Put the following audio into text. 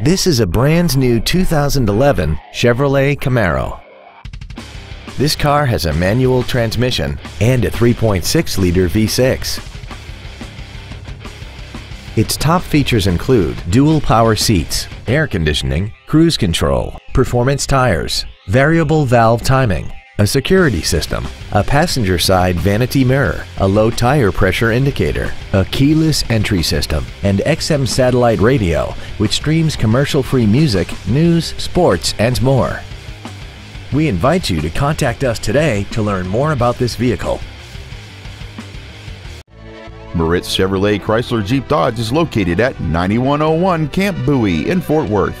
This is a brand new 2011 Chevrolet Camaro. This car has a manual transmission and a 3.6-liter V6. Its top features include dual power seats, air conditioning, cruise control, performance tires, variable valve timing, a security system, a passenger side vanity mirror, a low tire pressure indicator, a keyless entry system, and XM satellite radio, which streams commercial-free music, news, sports, and more. We invite you to contact us today to learn more about this vehicle. Moritz Chevrolet Chrysler Jeep Dodge is located at 9101 Camp Bowie in Fort Worth.